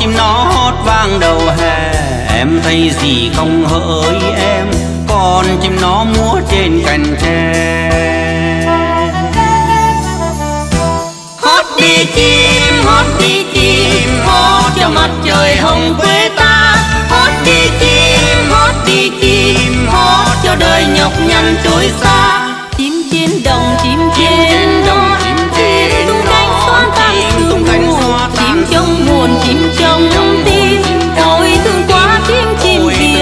chim nó hót vang đầu hè, em thấy gì không hỡi em, con chim nó múa trên cành tre. Hót đi chim, hót cho mặt trời hồng quê ta. Hót đi chim, hót cho đời nhọc nhằn trôi xa. Chim trên đồng, chim trên đồng, chim trên tung cánh xoan tan sương mù. Chim trong buồn, chim trong tim, ôi thương quá tiếng chim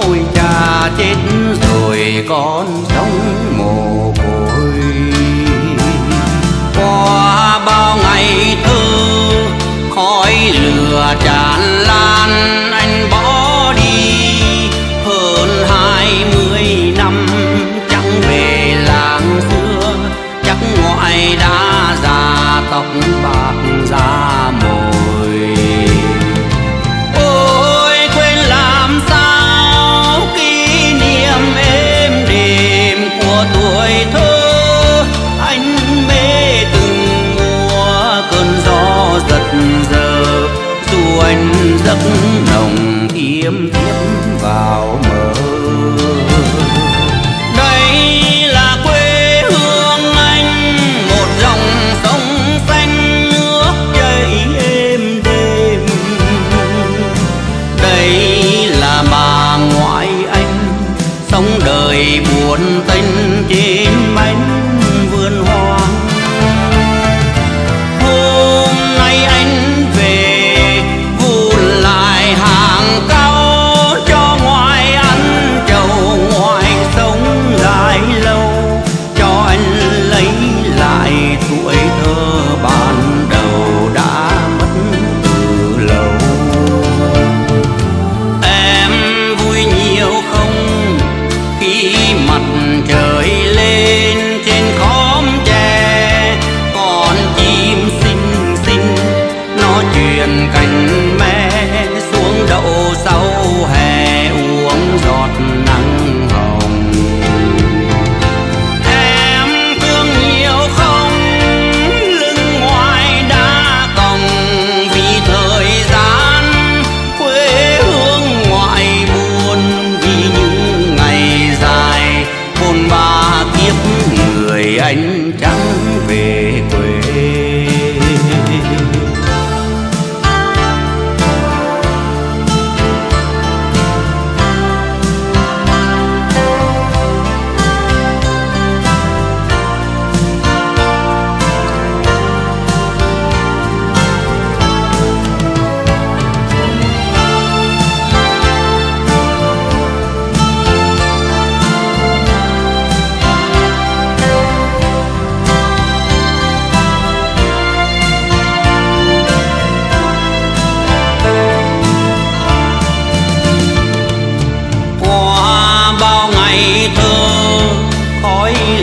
Ôi cha chết rồi con sống mồ côi. Qua bao ngày thơ khói lửa tràn lan, anh bỏ đi hơn 20 năm chẳng về làng xưa. Chắc ngoại đã già tóc bạc da mồi. Ôi quên làm sao kỷ niệm êm đềm của tuổi thơ. Anh mê từng mùa cơn gió giật giờ, dù anh giấc nồng thiêm thiếp vào mơ. Đây là quê hương anh, một dòng sông xanh.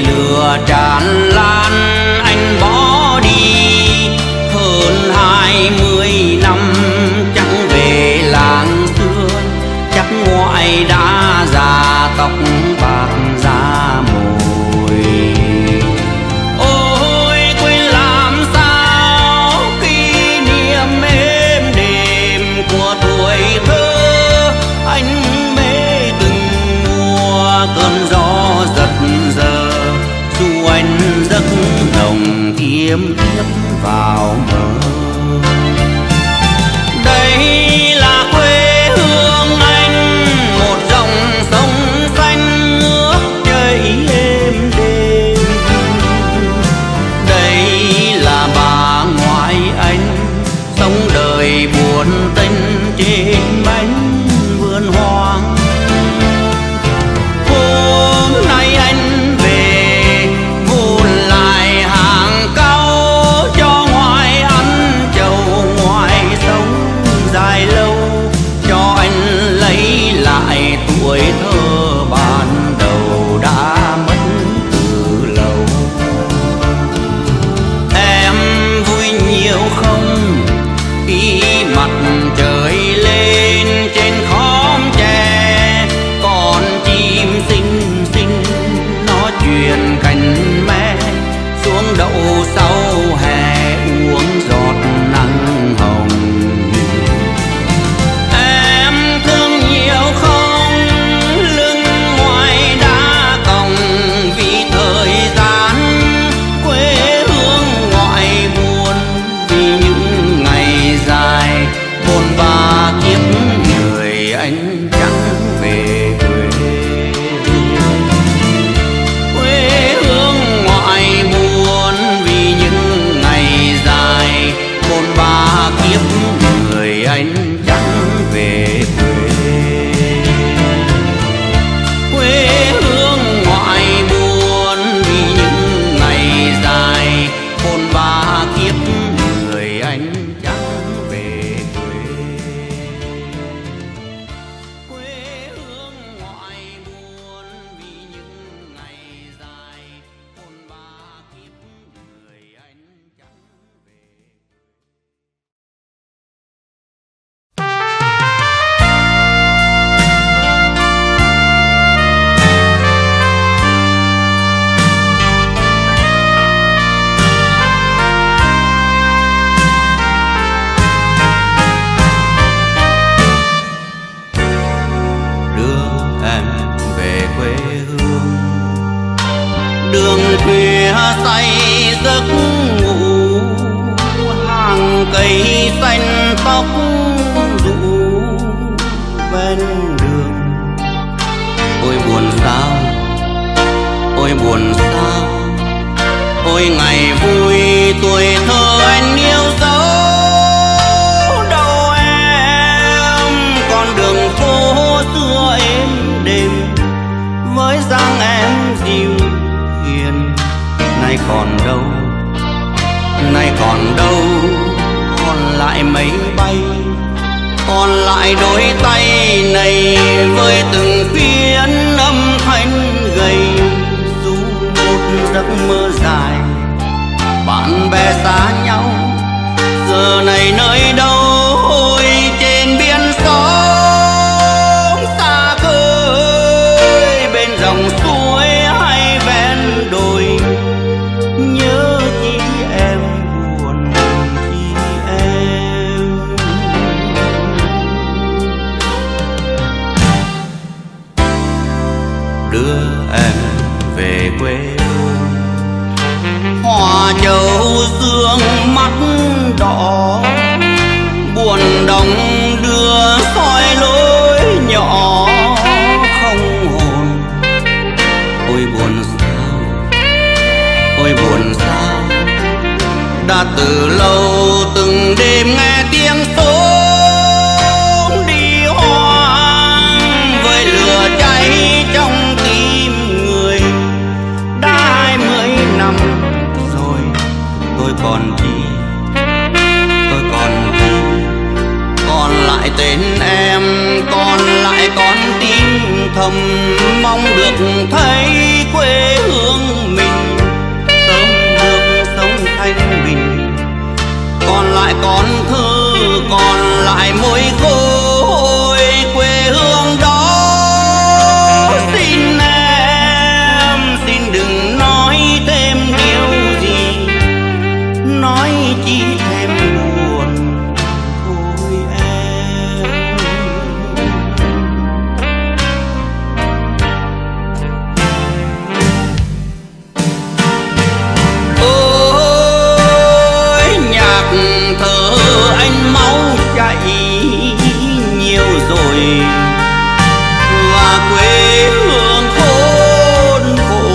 lửa tràn lan anh bỏ đi, hơn 20 năm chẳng về làng xưa. Chắc ngoại đã già tóc bạc da mồi. Ôi quên làm sao kỷ niệm êm đềm của tuổi thơ. Anh mê từng mùa cơn gió giật giờ, dù anh giấc nồng thiêm thiếp vào mơ. Đây là quê hương anh, một dòng sông xanh nước chảy êm đềm. Đây là bà ngoại anh, sống đời buồn tênh trên bánh vườn hoang. Hôm nay anh về vun lại hàng cau cho ngoại ăn trầu, ngoại sống dài lâu cho anh lấy lại tuổi thơ ban đầu đã mất từ lâu. Em vui nhiều không khi mặt trời lên trên khóm tre, còn chim xinh xinh nó truyền cành mẹ xuống đậu sau hè uống giọt nắng hồng. Em thương nhiều không, lưng ngoài đã còng vì thời gian quê hương ngoại buồn, vì những ngày dài bôn ba kiếp người anh chẳng về quê. Quê hương ngoại buồn vì những ngày dài bôn ba kiếp người anh chẳng về quê. Quê hương ngoại buồn vì những ngày dài bôn ba kiếp người anh chẳng về quê. Quê hương ngoại buồn vì những ngày dài bôn ba kiếp người anh chẳng về quê. Đường khuya say giấc ngủ, hàng cây xanh tóc rũ ven đường. Ôi buồn sao, ôi buồn sao, ôi ngày vui tuổi thơ anh yêu dấu đâu em. Con đường phố xưa êm đềm với dáng em dịu, nay còn đâu, nay còn đâu. Còn lại máy bay, còn lại đôi tay này với từng phiến âm thanh gầy ru một giấc mơ dài. Bạn bè xa nhau giờ này nơi đâu, ôi trên biển sóng xa khơi, bên dòng suối hay ven đồi. Hoa châu dương mắt đỏ, buồn đồng đưa soi lối nhỏ không hồn. Ôi buồn sao, ôi buồn sao, đã từ lâu từng đêm nghe tiếng số đi hoang với lửa cháy trong tim người. Đã 20 năm rồi tôi còn đi, tôi còn đi. Còn lại tên em, còn lại con tim thầm mong được thấy quê hương chỉ thêm buồn thôi em. Ôi nhạc thở anh máu chạy nhiều rồi, và quê hương khốn khổ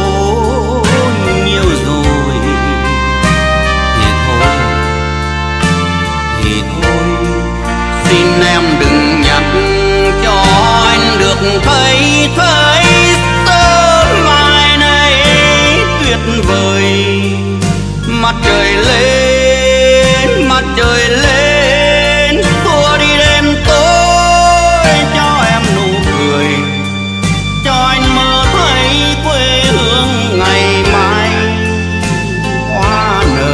nhiều rồi, thì thôi xin em đừng nhặt cho anh được thấy tớ lại này tuyệt vời. Mặt trời lên mặt trời lên xua đi đêm tối, cho em nụ cười, cho anh mơ thấy quê hương ngày mai hoa nở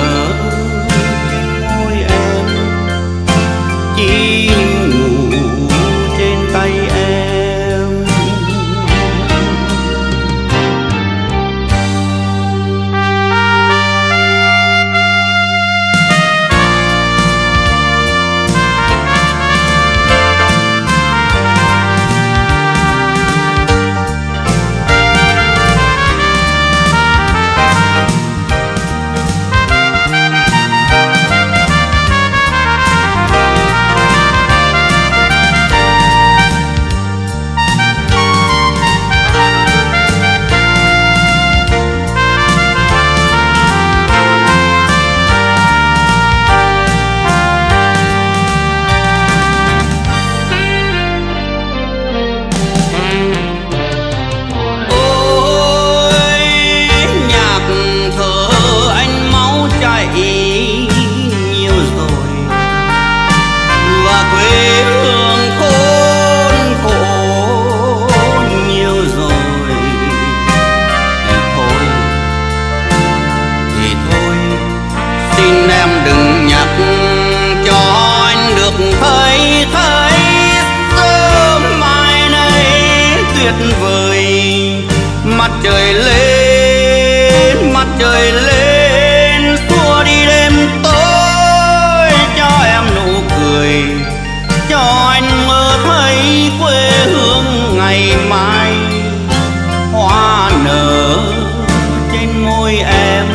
trên môi em,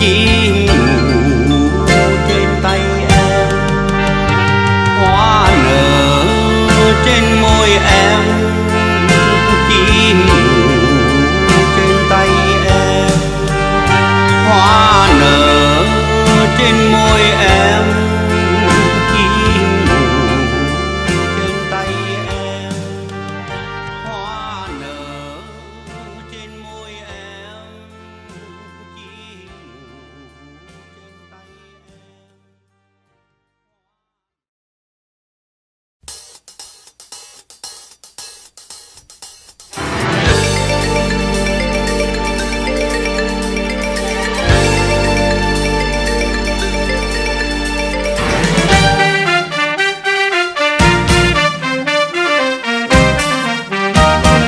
chim ngủ trên tay em, hoa nở trên môi em, chim hoa nở trên môi em, chim trên tay em, hoa nở trên môi em, chim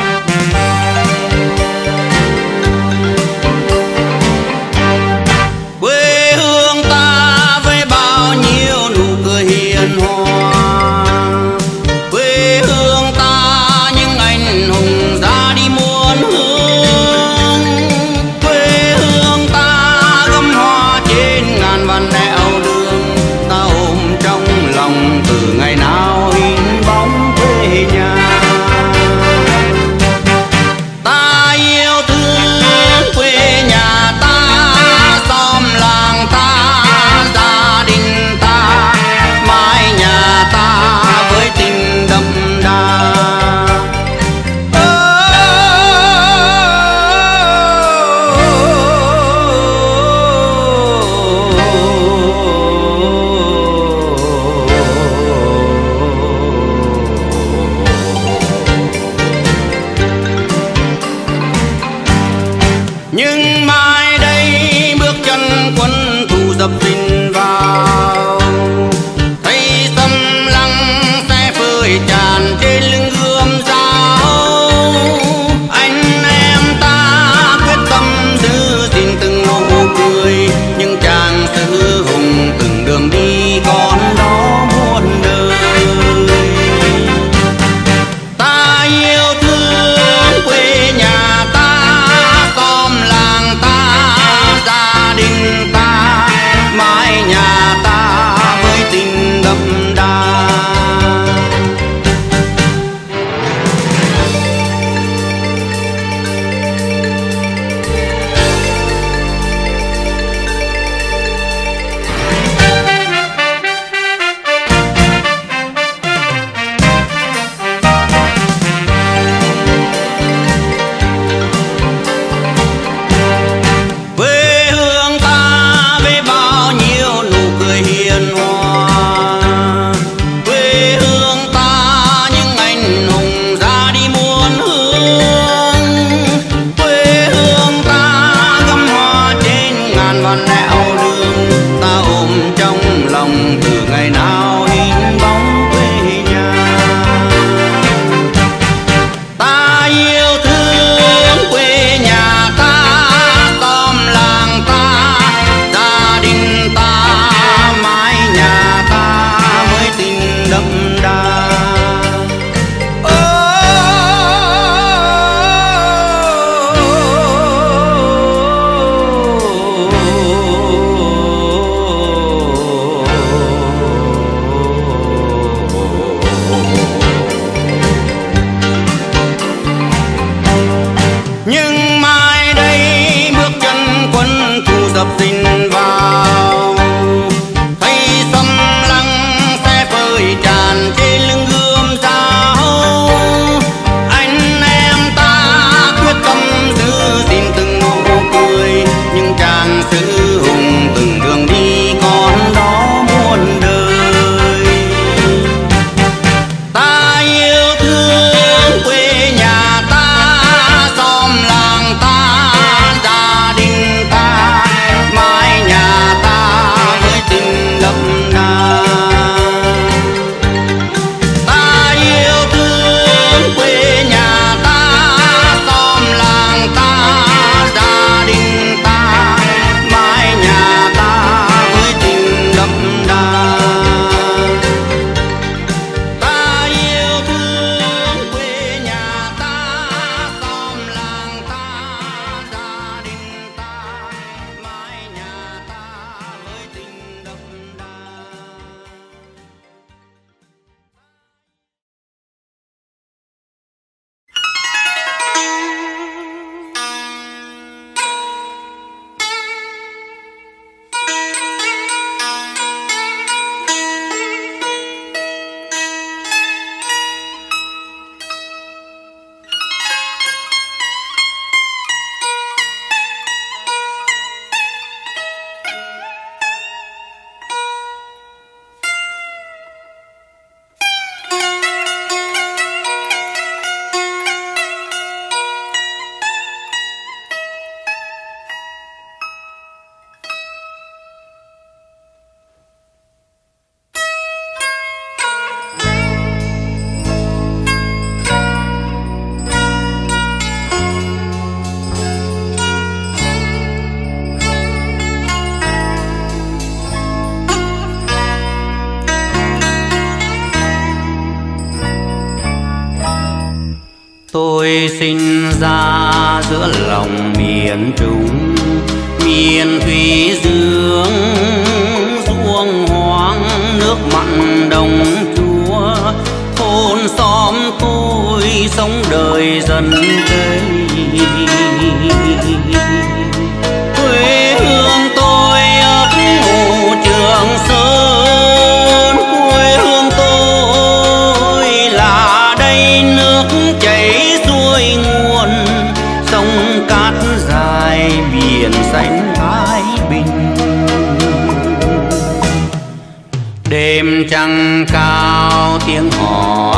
trên tay em. Hãy subscribe Tôi sinh ra giữa lòng miền Trung, miền thủy dương, ruộng hoang nước mặn đồng chua. Thôn xóm tôi sống đời dân cây. Quê hương tôi ấp ủ Trường Sơn, quê hương tôi là đây nước chảy nguồn sông cát dài biển xanh Thái Bình. Đêm trăng cao tiếng hò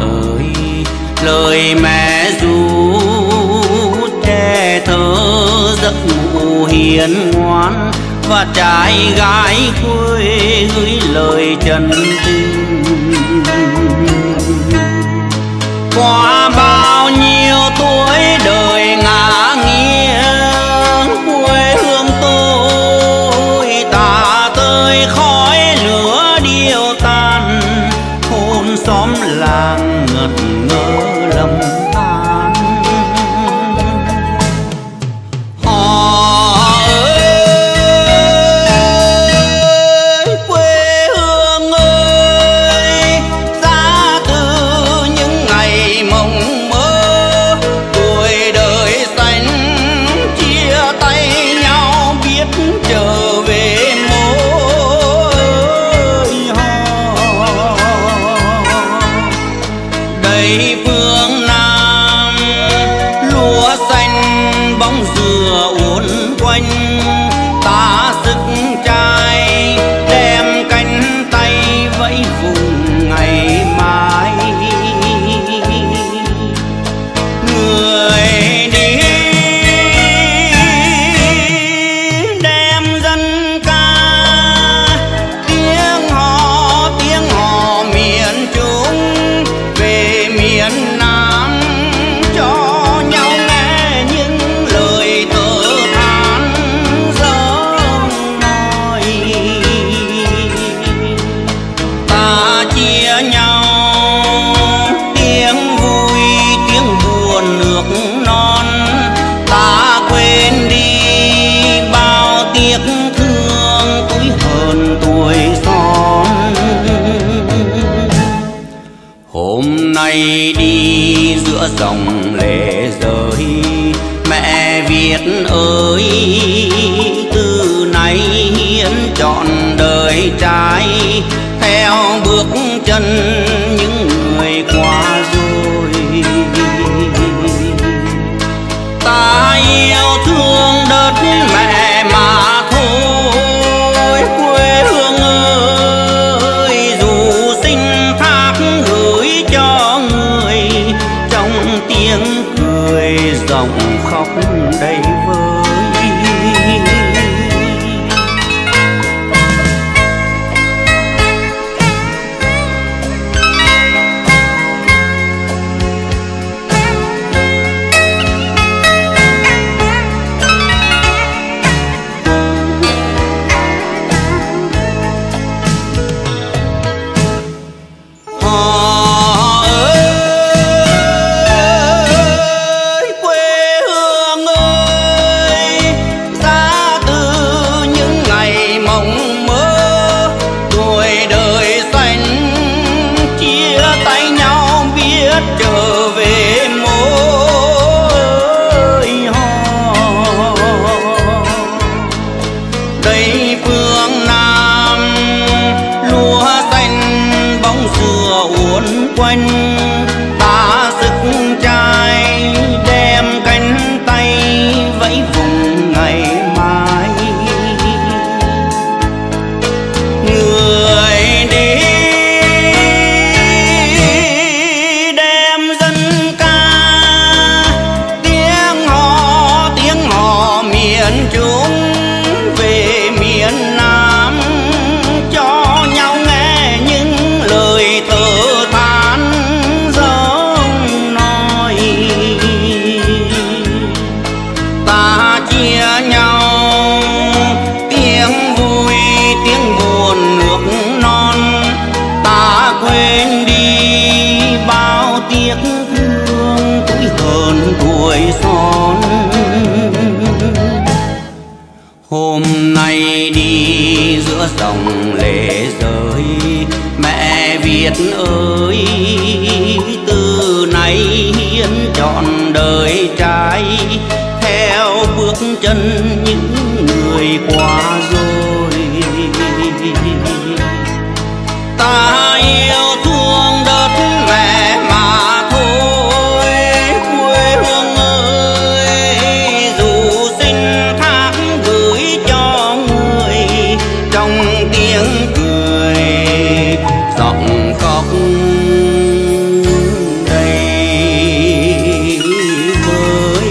ơi, lời mẹ ru che thơ giấc ngủ hiền ngoan, và trai gái quê gửi lời chân tình. Qua bao nhiêu tuổi đời ngả nghiêng, quê hương tôi tả tơi khói lửa điêu tan. Thôn xóm làng ngật ngơ lầm than. Hò ơi quê hương ơi, ra từ những ngày mộng mơ tuổi đời xanh, chia tay nhau biết trở về mối hò. Đây phương Nam lúa xanh bóng dừa uốn quanh, ta sức trai đem cánh tay vẫy vùng ngày mai. Người đi đem dân ca tiếng hò miền Trung về miền Nam, cho nhau nghe những lời tơ than giông nói. Ta chia nhau tiếng vui tiếng buồn nước non, ta quên đi bao tiếc thương tuổi hờn tuổi son. Hôm nay đi giữa dòng lệ rơi, mẹ Việt ơi từ ai hiến trọn đời trai theo bước chân những người qua rồi. Ta yêu thương đất mẹ mà thôi, quê hương ơi, dù xin thác gửi cho người trong tiếng cười giọng khóc đầy vơi. Dòng lệ rơi mẹ Việt ơi, từ nay hiến trọn đời trai theo bước chân những người qua rồi. Ta yêu thương đất mẹ mà thôi, quê hương ơi, dù xin thác gửi cho người trong tiếng cười giọng khóc đầy vơi.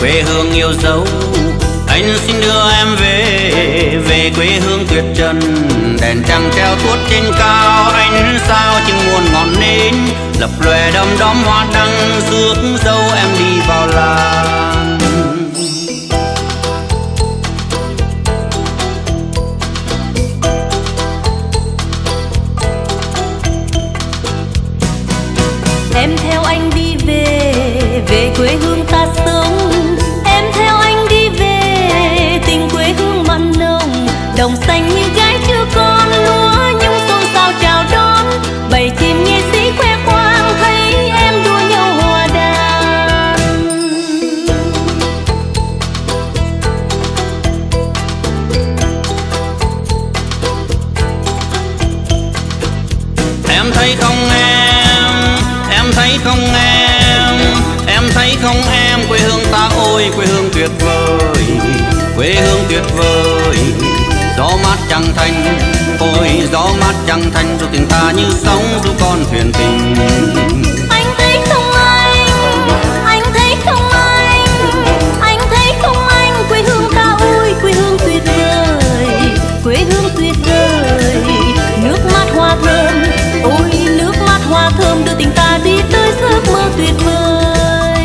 Quê hương yêu dấu, anh xin đưa em về quê hương tuyệt trần. Đèn trăng treo tuốt trên cao, anh sao chừng muôn ngọn nến lập lòe đom đóm hoa đăng, rước dâu em đi vào làng. Em theo anh đi về, về quê hương ta sống. Đồng xanh như gái chưa con, lúa nhung xôn xao chào đón. Bầy chim nghệ sĩ khoe khoang thấy em đua nhau hòa đàn. Em thấy không em, em thấy không em, em thấy không em, quê hương ta ôi quê hương tuyệt vời, quê hương tuyệt vời. Gió mát Trăng Thành, ôi gió mát Trăng Thành, dù tình ta như sóng dù con thuyền tình. Anh thấy không anh, anh thấy không anh, anh thấy không anh, quê hương ta ôi quê hương tuyệt vời, quê hương tuyệt vời. Nước mắt hoa thơm, ôi nước mắt hoa thơm, đưa tình ta đi tới giấc mơ tuyệt vời.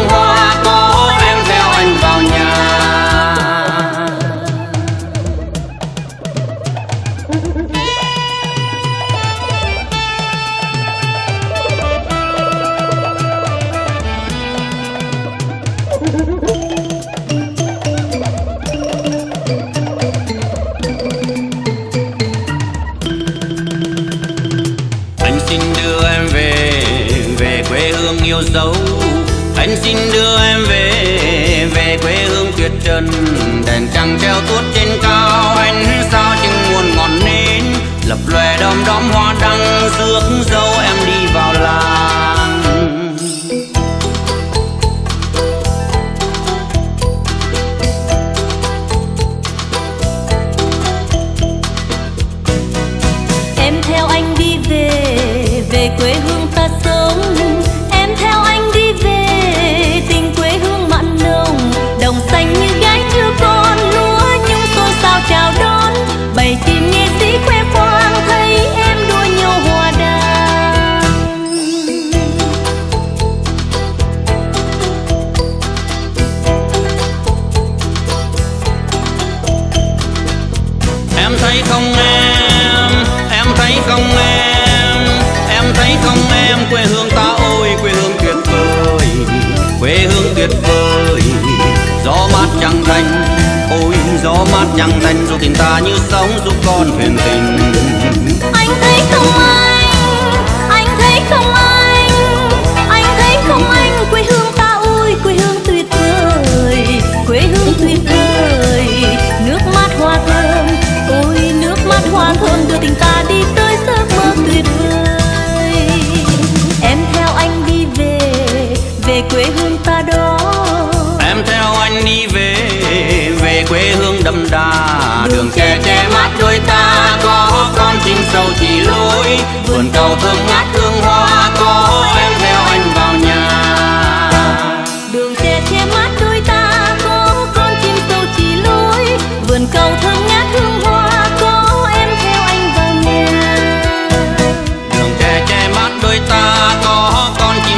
hoa, có em theo anh vào nhà. Dấu. Anh xin đưa em về quê hương tuyệt trần, đèn trăng treo tuốt trên cao, anh sao chừng muôn ngọn nến lập lòe đom đóm hoa đăng, rước dâu em đi vào làng. Em theo anh đi về quê hương ta sống. Gió mát chẳng thành dù tình ta như sóng giúp con thuyền tình. Anh thấy không anh thấy không anh thấy không anh, quê hương ta ôi quê hương tuyệt vời, nước mát hoa thơm, ôi nước mát hoa thơm đưa tình ta đi tới giấc mơ tuyệt vời. Em theo anh đi về quê hương ta đó. Em theo anh đi về quê hương đậm đà, đường kè che mát đôi ta, có con chim sầu chỉ lối vườn cầu thơm ngát hương hoa, có em theo anh vào nhà. Đường kè che mát đôi ta, có con chim sầu chỉ lối vườn cầu thơm ngát hương hoa, có em theo anh vào nhà. Đường kè che mát đôi ta, có con chim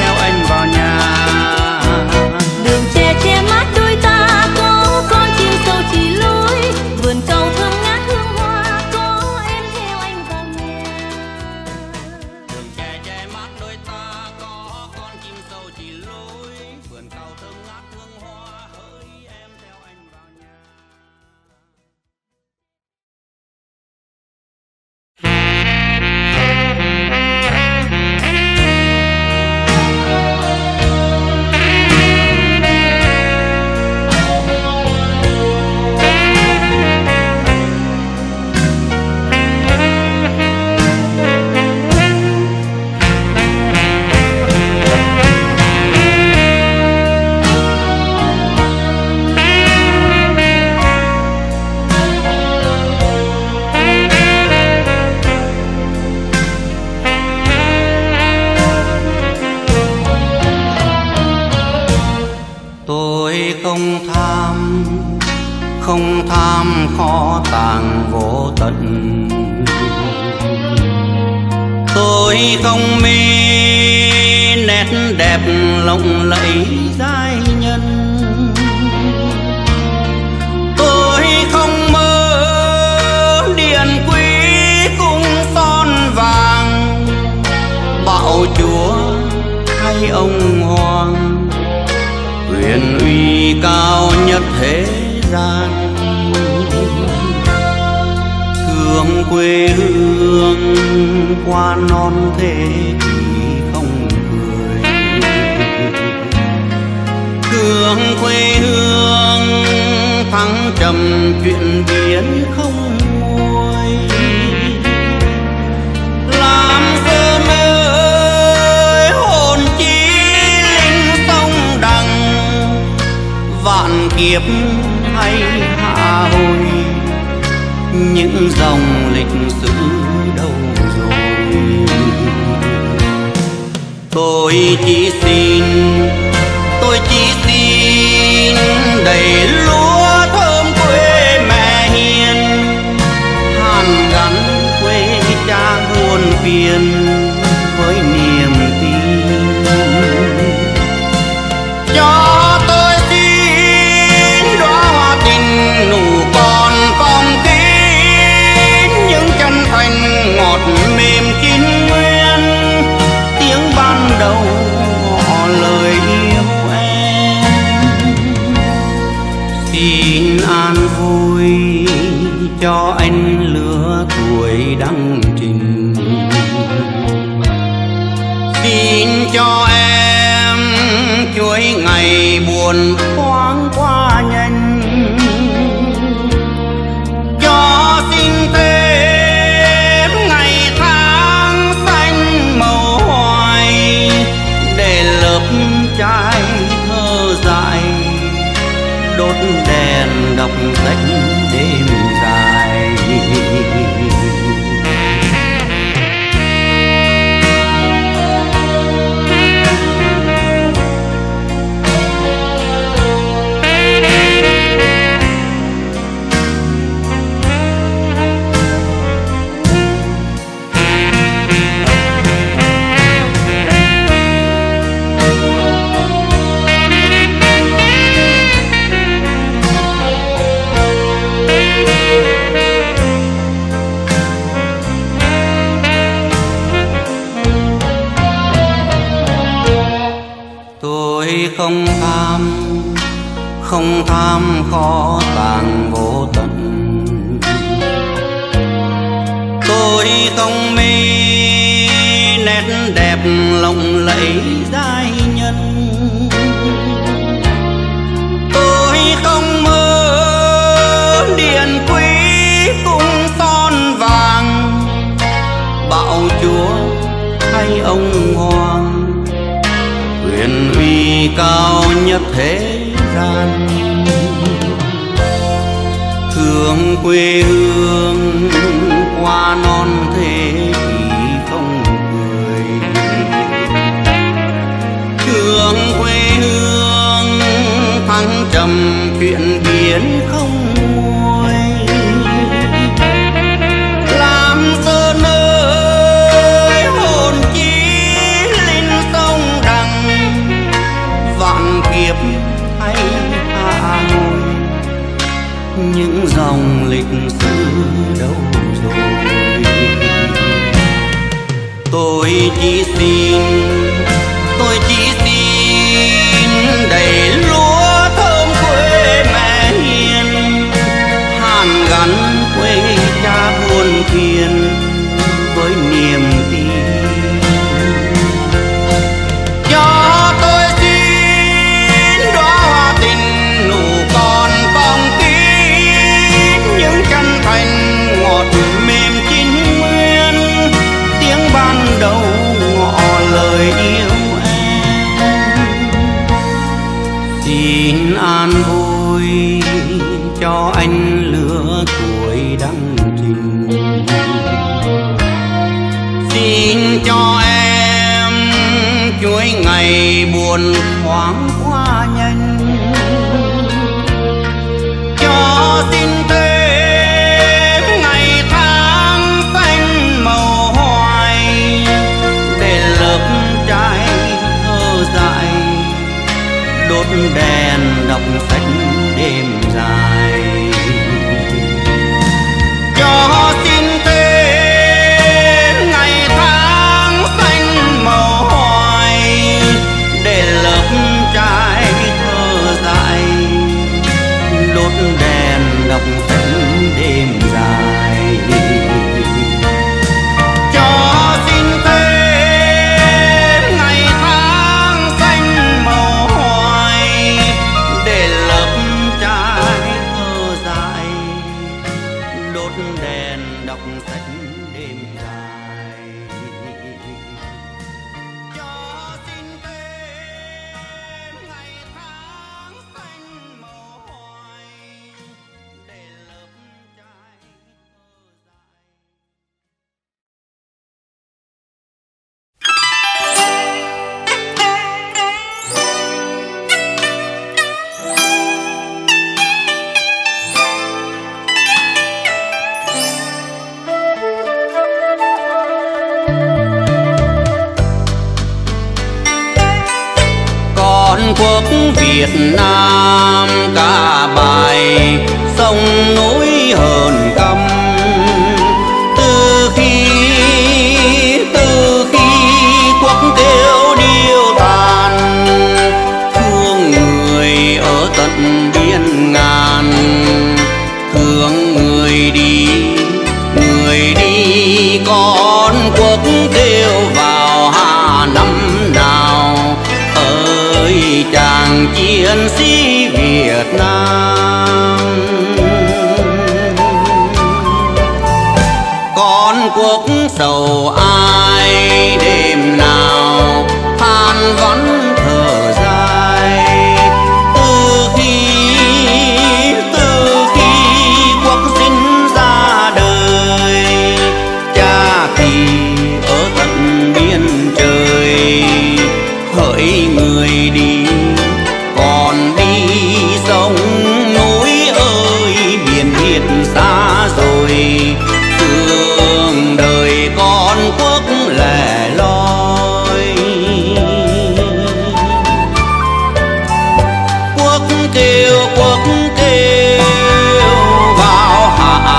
theo anh vào nhà. Quê biên với niềm tin. Cho tôi xin đóa hoa tình nụ còn phong kín, những chân thành ngọt mềm chín nguyên, tiếng ban đầu ngỏ lời yêu em. Xin an vui cho anh lứa tuổi đăng trình, xin cho em chuỗi ngày buồn thoáng qua nhanh, cho xin thêm ngày tháng xanh màu hoài để lớp trái thơ dại đốt đèn đọc sách đêm dài. Không tham khó tàng vô tận, tôi không mê nét đẹp lộng lẫy giai nhân, tôi không mơ điện quý cung son vàng bạo chúa hay ông hoàng quyền uy cao nhất thế gian. Thương quê hương qua non thế thì không cười, thương quê hương thăng trầm chuyện biến không nguôi, làm sơ nơi hồn chí lên sông đằng vạn kiếp hạ ngôi những dòng lịch sử đâu rồi. Tôi chỉ xin đầy lúa thơm quê mẹ hiền, hàn gắn quê cha buồn phiền với niềm tin. Xin an vui cho anh lứa tuổi đăng trình, xin cho em chuỗi ngày buồn thoáng qua nhanh, cho xin thêm ngày tháng xanh màu hoài để lớp trái thơ dại đốt đèn đọc sách đêm dài, cho xin thêm ngày tháng xanh màu hoài để lớp trái thơ dại đốt đèn đọc sách đêm dài. Love. quốc Việt Nam cả bài sông núi hờn căm. Từ khi quốc kêu điêu tàn, thương người ở tận biên ngàn, thương người đi con quốc kêu vào Hà Nam nào. Ơi chàng chiến sĩ Việt Nam, con quốc sầu ai đêm nào than vãn thở dài. Từ khi quốc sinh ra đời, cha thì ở tận biên trời, hỡi người đi còn đi sông núi ơi. Biển Việt xa rồi, thương đời con quốc lẻ loi. Quốc kêu vào Hà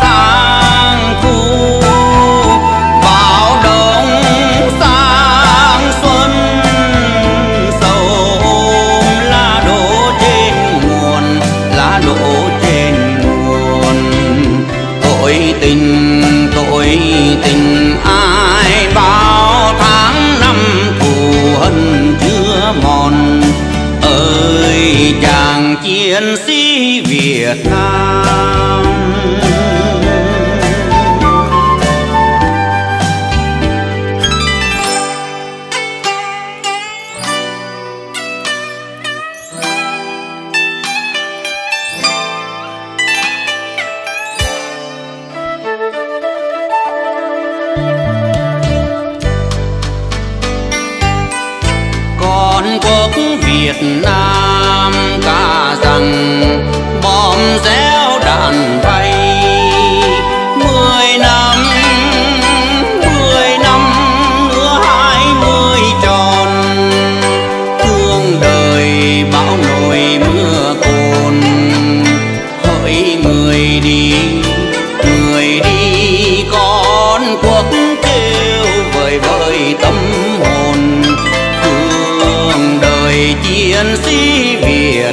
sang khu, vào đông sang xuân. Sầu ôm lá đổ trên nguồn, tội tình ai báo tháng năm thù hận chưa mòn. Ơi chàng chiến sĩ Việt Nam, Việt Nam cả rằng bom réo đạn bay. 10 năm nữa 20 tròn, thương đời bão nổi mưa cồn. Hỡi người đi con quốc kêu vời tâm hồn. Chiến sĩ Việt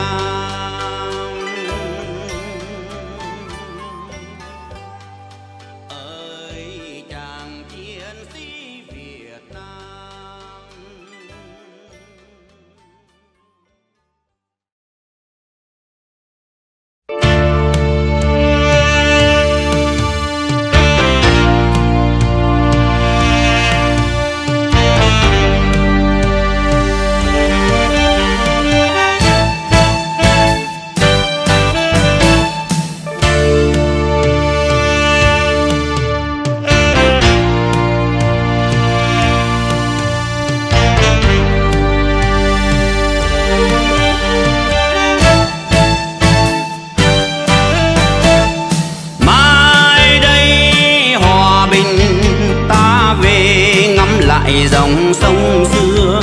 lại dòng sông xưa,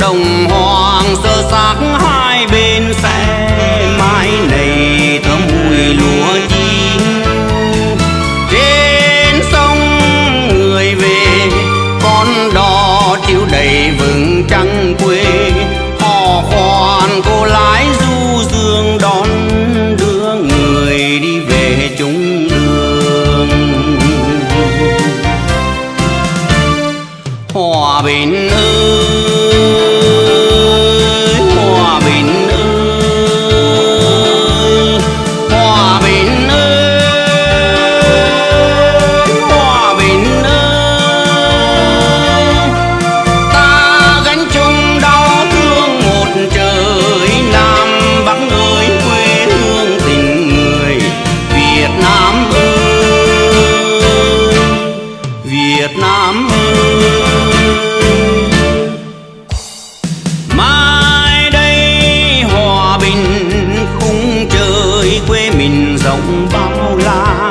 đồng hoàng sơ xác hai bên sẽ mãi nầy thơm mùi lúa chín. Trên sông người về, con đò chiếu đầy vừng trăng quê, hò khoan cô lái du dương đón đưa người đi về chung đường. Hòa bình ơi, hòa bình ơi, hòa bình ơi, hòa bình ơi, ta gánh chung đau thương một trời. Nam Bắc ơi, quê hương tình người Việt Nam ơi, Việt Nam ơi. Rộng bao la,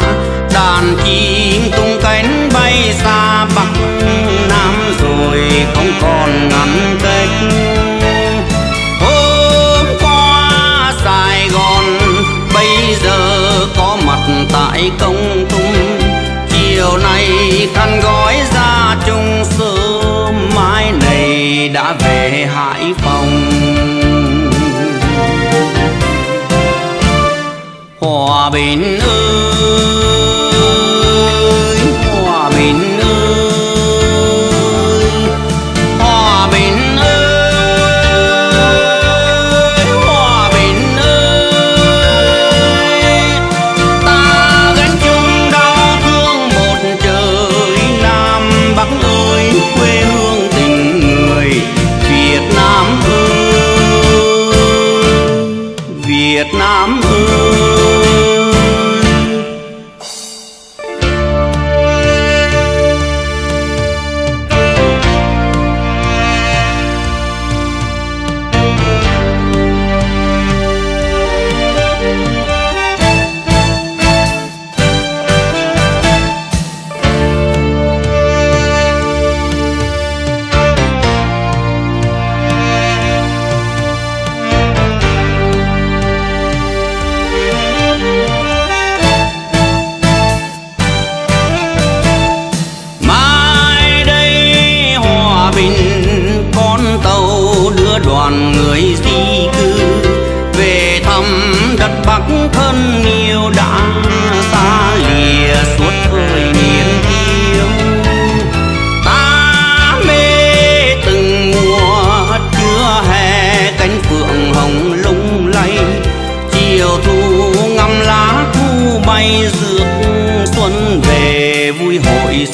đàn chim tung cánh bay xa Bắc Nam rồi không còn ngắm cách. Hôm qua Sài Gòn, bây giờ có mặt tại Công Tung, chiều nay khăn gói ra Trung Sơn, mai này đã về Hải Phòng. Hòa bình ơi, hòa bình ơi, hòa bình ơi, hòa bình ơi, ta gánh chung đau thương một trời. Nam Bắc ơi, quê hương tình người Việt Nam ơi, Việt Nam ơi.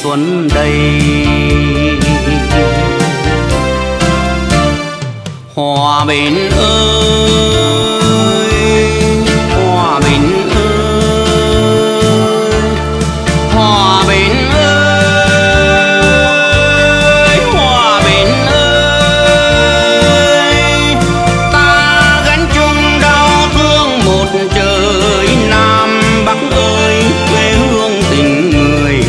Xuân đây hòa bình ơi, hòa bình ơi, hòa bình ơi, hòa bình ơi, ta gánh chung đau thương một trời. Nam Bắc ơi, quê hương tình người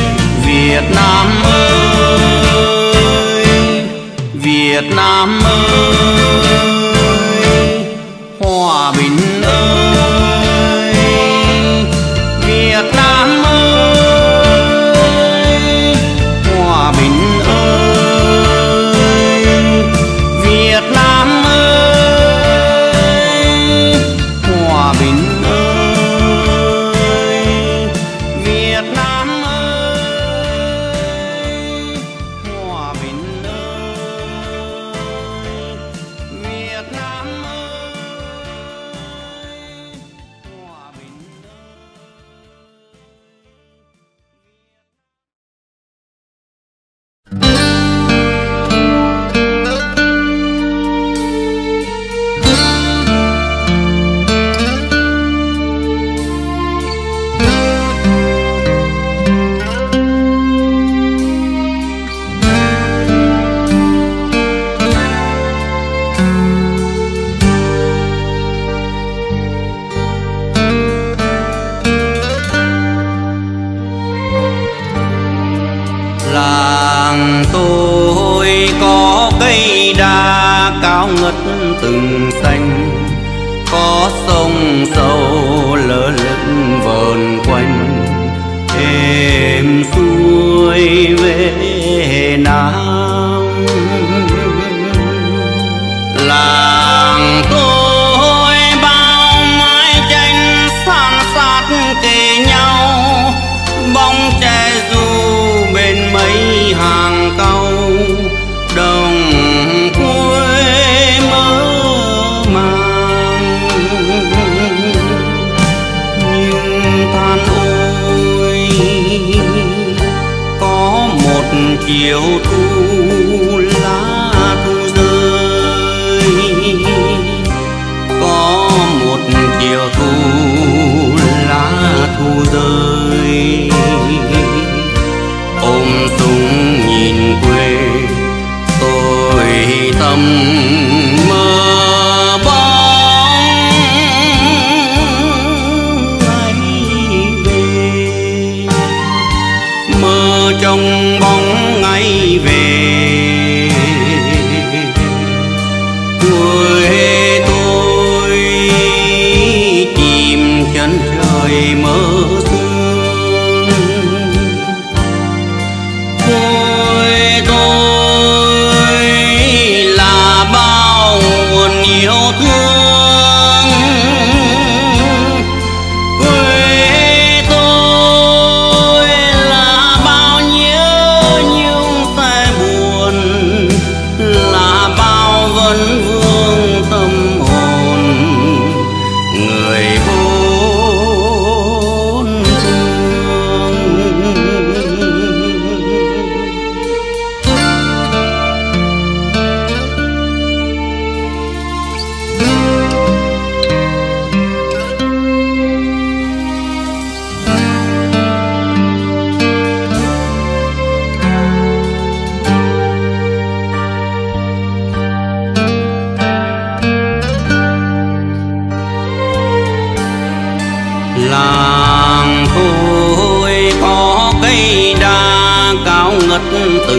Việt Nam ơi, Việt Nam ơi, hòa bình ơi, Việt Nam ơi, hòa bình ơi, Việt Nam ơi, hòa bình. Làng tôi ngất từng xanh, có sông sâu lỡ lững vờn quanh, êm xuôi về Nam. Làng tôi bao mái tranh san sát kề nhau, bóng tre dù bên mấy hàng cau, đồng quê mơ màng. Nhưng than ôi, có một chiều thu lá thu rơi, có một chiều thu lá thu rơi. Ôm súng nhìn quê tôi tâm mơ bóng ngày về, mơ trong bóng ngày về quê tôi chìm chân trời mơ.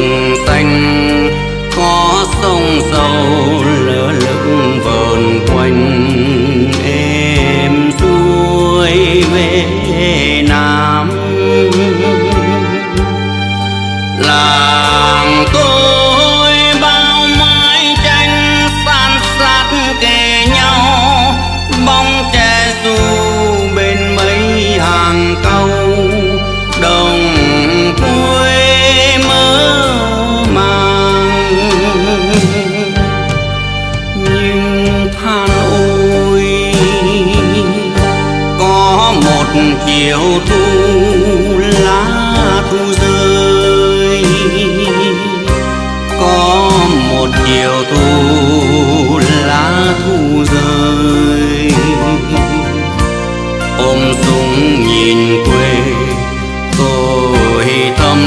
Từng xanh có sông sâu lỡ lững vờn quanh, êm xuôi về Nam. Làng tôi bao mái tranh san sát kề nhau, bóng tre dù bên mấy hàng cau, đồng chiều thu lá thu rơi, có một chiều thu lá thu rơi. Ôm súng nhìn quê tôi tâm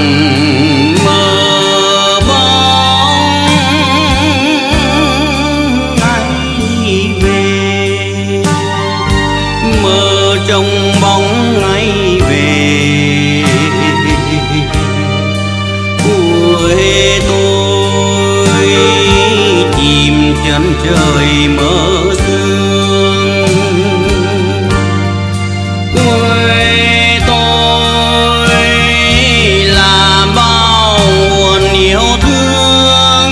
mơ bóng ngày về, mơ trong bóng ngày về quê tôi chìm chân trời mơ sương. Quê tôi là bao nguồn yêu thương,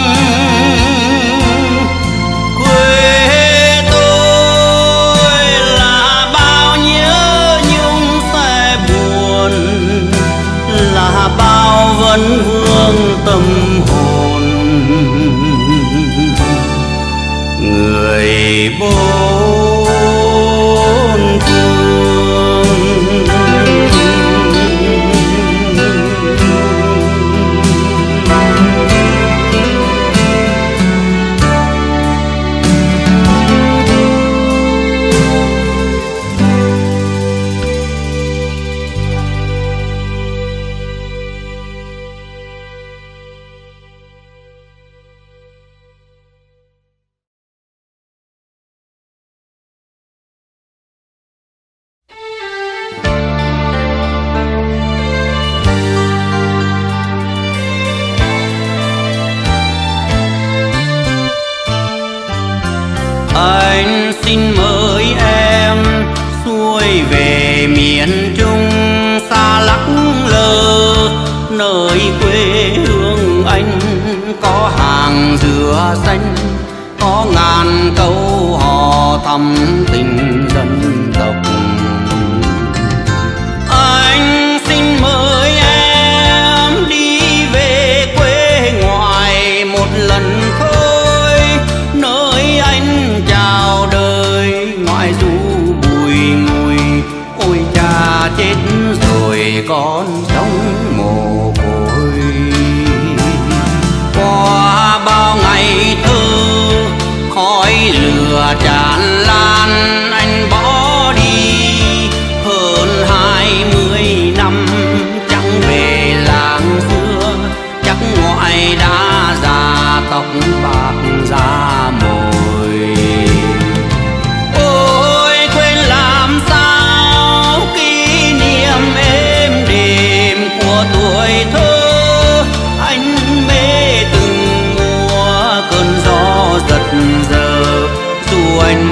quê tôi là bao nhớ nhung sẽ buồn, là bao vấn vương tâm hồn người bốn phương. xin mời em xuôi về miền Trung xa lắc lơ, nơi quê hương anh có hàng dừa xanh, có ngàn câu hò thắm tình dân tộc. Anh xin mời em đi về quê ngoại một lần thôi, nơi anh chào đời ngoại du bùi ngùi. Ôi cha chết rồi con sống mồ côi, qua bao ngày thơ khói lửa tràn lan anh bỏ đi. Hơn 20 năm chẳng về làng xưa, chắc ngoại đã già tóc bạc da mồi. Ôi quên làm sao kỷ niệm êm đềm của tuổi thơ, anh mê từng mùa cơn gió giật giờ, dù anh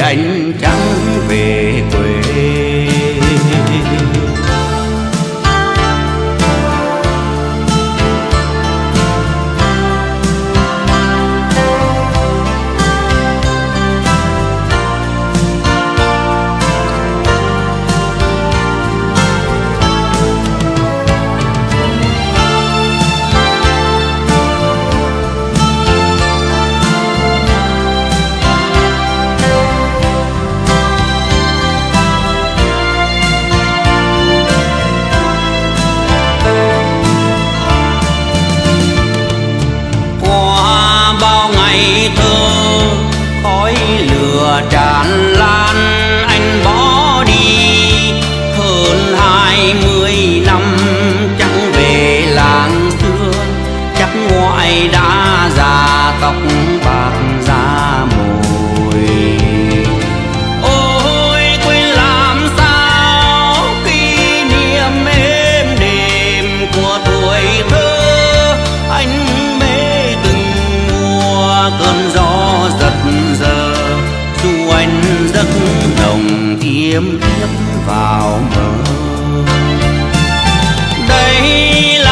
Anh chẳng về quê. Tràn lan anh bỏ đi, hơn 20 năm chẳng về làng xưa, chắc ngoại đã già tóc bạc da mồi. Ôi quên làm sao kỷ niệm êm đềm của tuổi thơ, anh mê từng mùa cơn gió giật giờ, dù anh giấc nồng thiêm thiếp vào mơ. Đây là